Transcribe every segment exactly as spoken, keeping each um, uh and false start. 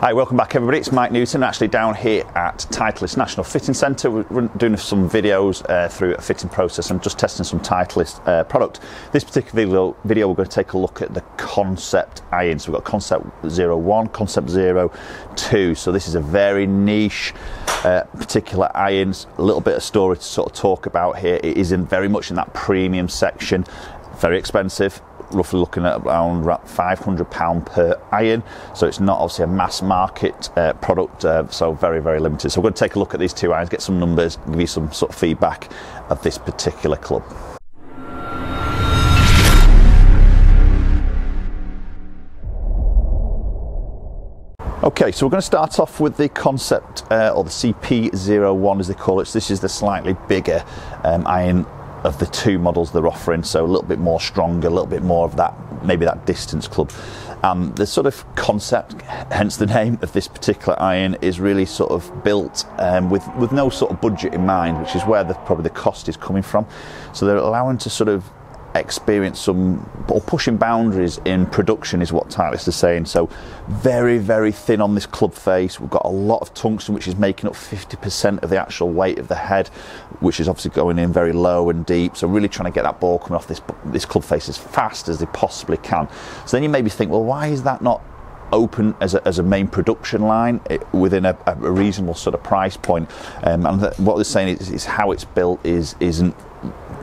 Hi, welcome back everybody, it's Mike Newton, actually down here at Titleist National Fitting Centre. We're doing some videos uh, through a fitting process and just testing some Titleist uh, product. This particular video we're going to take a look at the concept iron. So we've got concept zero one, concept zero two, so this is a very niche uh, particular iron. A little bit of story to sort of talk about here. It is in very much in that premium section, very expensive. Roughly looking at around five hundred pounds per iron, so it's not obviously a mass market uh, product, uh, so very very limited. So we're going to take a look at these two irons, get some numbers, give you some sort of feedback of this particular club. Okay, so we're going to start off with the concept uh, or the C P zero one as they call it. So this is the slightly bigger um, iron of the two models they're offering, so a little bit more stronger, a little bit more of that, maybe that distance club. Um, the sort of concept, hence the name of this particular iron, is really sort of built um, with, with no sort of budget in mind, which is where the, probably the cost is coming from. So they're allowing to sort of experience some, or pushing boundaries in production is what Titleist is saying. So very very thin on this club face. We've got a lot of tungsten, which is making up fifty percent of the actual weight of the head, which is obviously going in very low and deep, so really trying to get that ball coming off this this club face as fast as they possibly can. So then you maybe think, well, why is that not open as a, as a main production line it, within a, a reasonable sort of price point? Um, and that, what they're saying is, is how it's built is isn't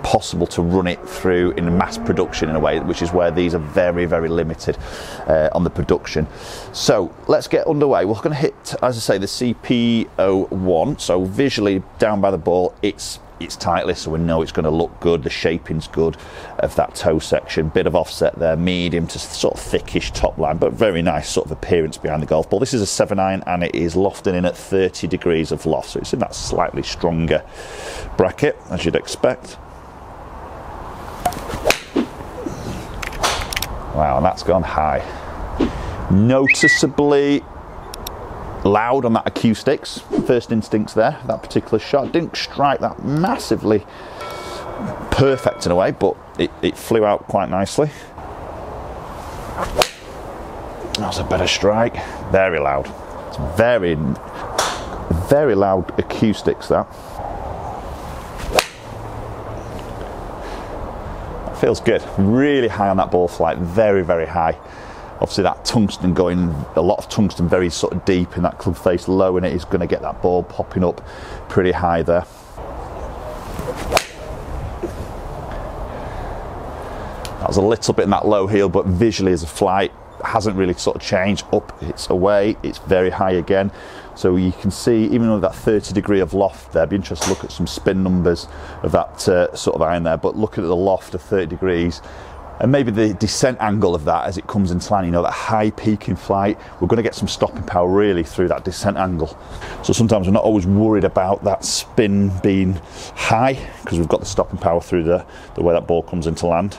possible to run it through in mass production in a way, which is where these are very very limited uh, on the production. So let's get underway. We're going to hit, as I say, the C P zero one, so visually down by the ball it's it's Titleist, so we know it's going to look good. The shaping's good of that toe section, bit of offset there, medium to sort of thickish top line, but very nice sort of appearance behind the golf ball. This is a seven iron and it is lofting in at thirty degrees of loft, so it's in that slightly stronger bracket as you'd expect. Wow, and that's gone high. Noticeably loud on that acoustics. First instincts there, that particular shot. Didn't strike that massively perfect in a way, but it, it flew out quite nicely. That was a better strike. Very loud. It's very, very loud acoustics, that. Feels good, really high on that ball flight, very very high. Obviously that tungsten going, a lot of tungsten very sort of deep in that club face, low in it is going to get that ball popping up pretty high there. That was a little bit in that low heel, but visually as a flight hasn't really sort of changed. Up, it's away, it's very high again. So you can see, even though that thirty degree of loft there, I'd be interested to look at some spin numbers of that uh, sort of iron there, but looking at the loft of thirty degrees, and maybe the descent angle of that as it comes into land, you know, that high peaking flight, we're going to get some stopping power really through that descent angle. So sometimes we're not always worried about that spin being high, because we've got the stopping power through the, the way that ball comes into land.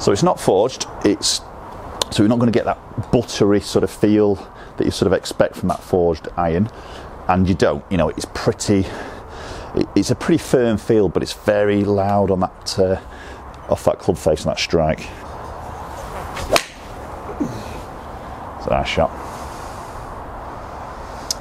So it's not forged, it's, so you're not going to get that buttery sort of feel that you sort of expect from that forged iron, and you don't, you know, it's pretty, it's a pretty firm feel, but it's very loud on that, uh, off that club face and that strike. It's a nice shot.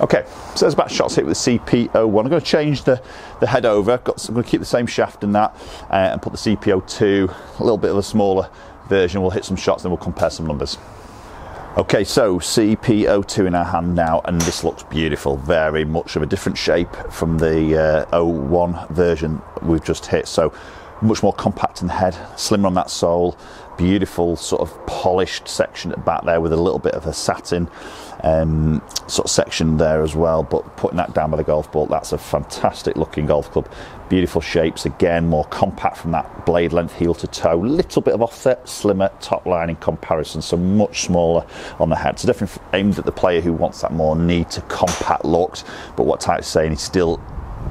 Okay, so there's about shots hit with the C P zero one. I'm going to change the, the head over. Got some, I'm going to keep the same shaft in that uh, and put the C P zero two, a little bit of a smaller version. We'll hit some shots, then we'll compare some numbers. Okay, so C P zero two in our hand now, and this looks beautiful. Very much of a different shape from the uh, zero one version we've just hit. So much more compact in the head, slimmer on that sole. Beautiful sort of polished section at the back there with a little bit of a satin um, sort of section there as well, but putting that down by the golf ball, that's a fantastic looking golf club. Beautiful shapes, again more compact from that blade length heel to toe, little bit of offset, slimmer top line in comparison, so much smaller on the head. So definitely aimed at the player who wants that more need to compact looks, but what Titleist is saying is still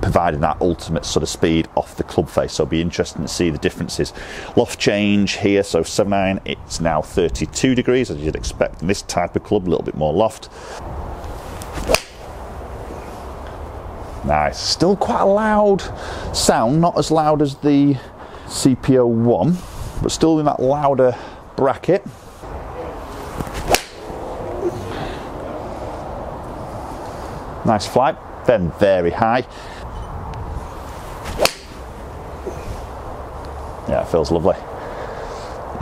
providing that ultimate sort of speed off the club face, so it'll be interesting to see the differences. Loft change here, so seven nine, it's now thirty-two degrees as you'd expect in this type of club, a little bit more loft. Nice, still quite a loud sound, not as loud as the C P zero one, but still in that louder bracket. Nice flight, then very high. Yeah, it feels lovely.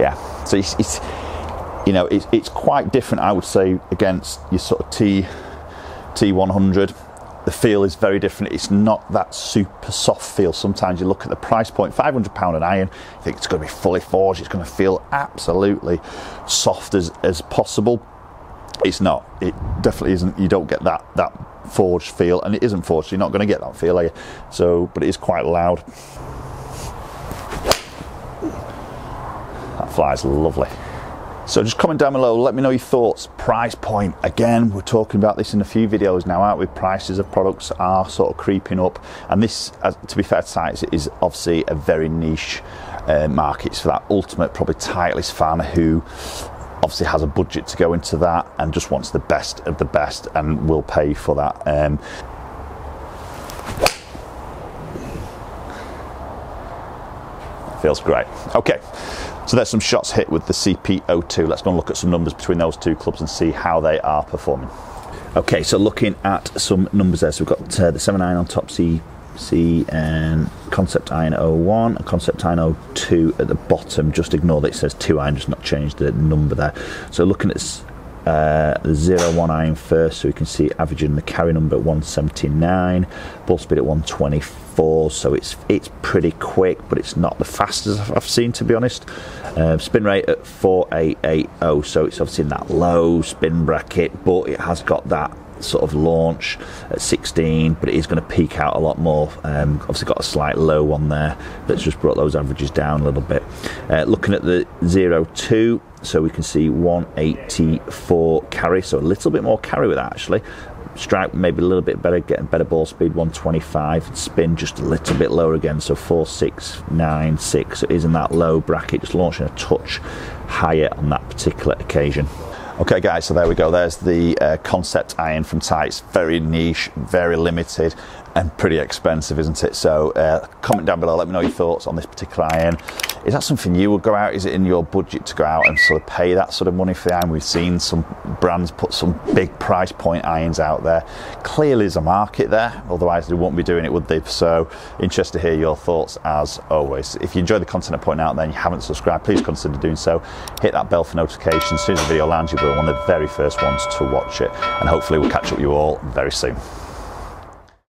Yeah, so it's, it's you know, it's, it's quite different, I would say, against your sort of T T one hundred. The feel is very different. It's not that super soft feel. Sometimes you look at the price point, five hundred pound an iron, you think it's going to be fully forged, it's going to feel absolutely soft as, as possible. It's not. It definitely isn't. You don't get that that forged feel, and it isn't forged, so you're not going to get that feel, are you? So, but it is quite loud. That flies lovely. So just comment down below, let me know your thoughts. Price point, again, we're talking about this in a few videos now, aren't we? Prices of products are sort of creeping up, and this, as, to be fair to sites, is obviously a very niche uh, market. It's for that ultimate, probably Titleist fan who obviously has a budget to go into that and just wants the best of the best and will pay for that. Um, feels great. Okay, so there's some shots hit with the C P zero two. Let's go and look at some numbers between those two clubs and see how they are performing. Okay, so looking at some numbers there, so we've got uh, the seven iron on top, C C and Concept Iron zero one and Concept Iron zero two at the bottom. Just ignore that it says two iron, just not change the number there. So looking at uh, the zero one iron first, so we can see averaging the carry number at one seventy-nine, ball speed at one twenty-four. So it's it's pretty quick, but it's not the fastest I've seen, to be honest. Uh, spin rate at four eight eight zero, so it's obviously in that low spin bracket, but it has got that sort of launch at sixteen, but it is going to peak out a lot more. Um, obviously got a slight low one there that's just brought those averages down a little bit. Uh, looking at the zero two, so we can see one eighty-four carry, so a little bit more carry with that actually. Strike maybe a little bit better, getting better ball speed, one twenty-five, and spin just a little bit lower again, so four six nine six, so it is in that low bracket, just launching a touch higher on that particular occasion. Okay guys, so there we go, there's the uh, Concept Iron from Titleist. Very niche, very limited, and pretty expensive, isn't it? So uh, comment down below, let me know your thoughts on this particular iron. Is that something you would go out? Is it in your budget to go out and sort of pay that sort of money for the iron? We've seen some brands put some big price point irons out there. Clearly there's a market there, otherwise they wouldn't be doing it, would they? So interested to hear your thoughts as always. If you enjoy the content I point out there and you haven't subscribed, please consider doing so. Hit that bell for notifications. As soon as the video lands, you'll be one of the very first ones to watch it. And hopefully we'll catch up with you all very soon.